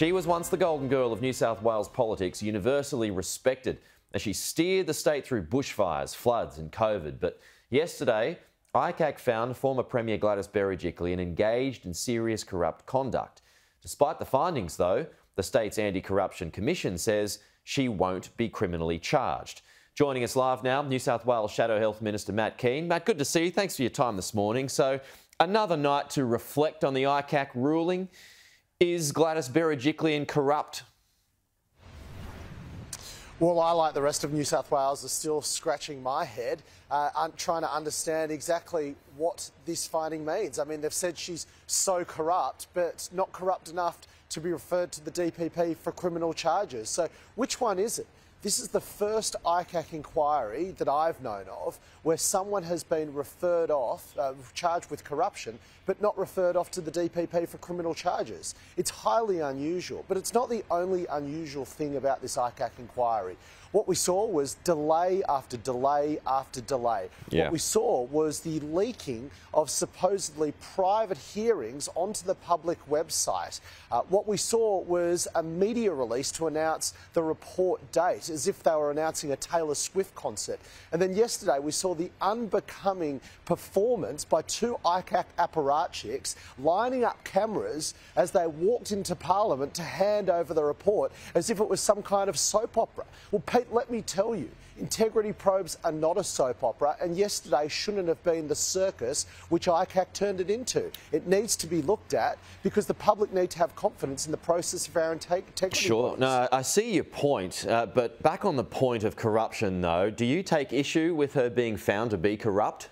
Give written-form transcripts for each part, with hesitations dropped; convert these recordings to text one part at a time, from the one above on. She was once the golden girl of New South Wales politics, universally respected as she steered the state through bushfires, floods and COVID. But yesterday, ICAC found former Premier Gladys Berejiklian engaged in serious corrupt conduct. Despite the findings, though, the state's Anti-Corruption Commission says she won't be criminally charged. Joining us live now, New South Wales Shadow Health Minister Matt Kean. Matt, good to see you. Thanks for your time this morning. So, another night to reflect on the ICAC ruling. Is Gladys Berejiklian corrupt? Well, I, like the rest of New South Wales, is still scratching my head. I'm trying to understand exactly what this finding means. I mean, they've said she's so corrupt, but not corrupt enough to be referred to the DPP for criminal charges. So which one is it? This is the first ICAC inquiry that I've known of where someone has been referred off, charged with corruption, but not referred off to the DPP for criminal charges. It's highly unusual, but it's not the only unusual thing about this ICAC inquiry. What we saw was delay after delay after delay. Yeah. What we saw was the leaking of supposedly private hearings onto the public website. What we saw was a media release to announce the report date, as if they were announcing a Taylor Swift concert. And then yesterday we saw the unbecoming performance by two ICAC apparatchiks lining up cameras as they walked into Parliament to hand over the report, as if it was some kind of soap opera. Well, let me tell you, integrity probes are not a soap opera, and yesterday shouldn't have been the circus which ICAC turned it into. It needs to be looked at because the public need to have confidence in the process of our integrity probes. Sure. No, I see your point, but back on the point of corruption, though, do you take issue with her being found to be corrupt?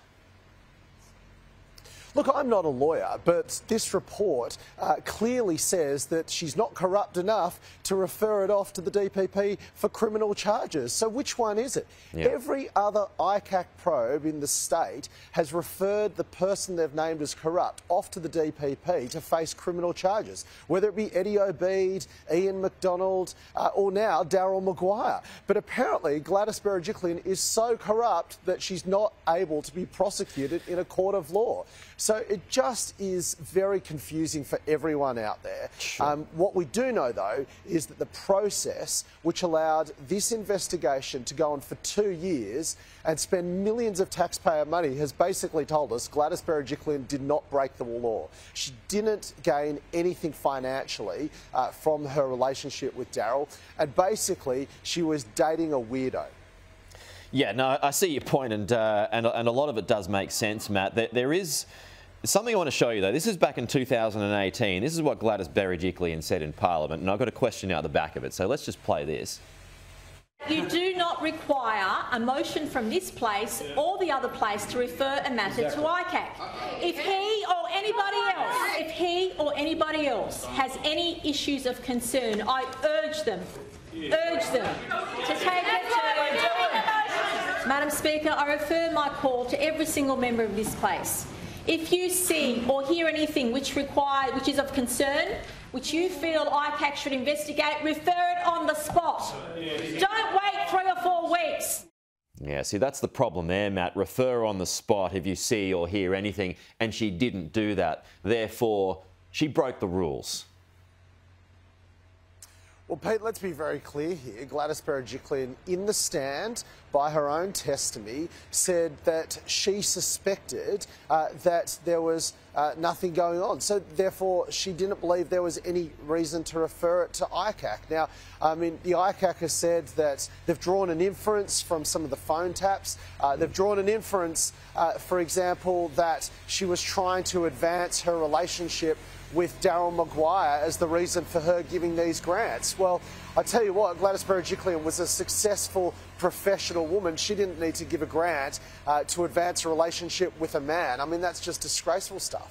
Look, I'm not a lawyer, but this report clearly says that she's not corrupt enough to refer it off to the DPP for criminal charges. So which one is it? Yeah. Every other ICAC probe in the state has referred the person they've named as corrupt off to the DPP to face criminal charges, whether it be Eddie Obeid, Ian McDonald, or now Darryl Maguire. But apparently Gladys Berejiklian is so corrupt that she's not able to be prosecuted in a court of law. So it just is very confusing for everyone out there. Sure. What we do know, though, is that the process which allowed this investigation to go on for 2 years and spend millions of taxpayer money has basically told us Gladys Berejiklian did not break the law. She didn't gain anything financially from her relationship with Darryl, and basically she was dating a weirdo. Yeah, no, I see your point, and a lot of it does make sense, Matt. There is something I want to show you, though. This is back in 2018. This is what Gladys Berejiklian said in Parliament, and I've got a question out the back of it, so let's just play this. You do not require a motion from this place or the other place to refer a matter to ICAC. If he or anybody else, has any issues of concern, I urge them, to take it to... Madam Speaker, I refer my call to every single member of this place. If you see or hear anything which is of concern, which you feel ICAC should investigate, refer it on the spot. Don't wait 3 or 4 weeks. Yeah, see, that's the problem there, Matt. Refer on the spot if you see or hear anything, and she didn't do that. Therefore, she broke the rules. Well, Pete, let's be very clear here. Gladys Berejiklian, in the stand, by her own testimony, said that she suspected that there was nothing going on. So, therefore, she didn't believe there was any reason to refer it to ICAC. Now, I mean, the ICAC has said that they've drawn an inference from some of the phone taps. They've drawn an inference, for example, that she was trying to advance her relationship with Darryl Maguire as the reason for her giving these grants. Well, I tell you what, Gladys Berejiklian was a successful professional woman. She didn't need to give a grant to advance a relationship with a man. I mean, that's just disgraceful stuff.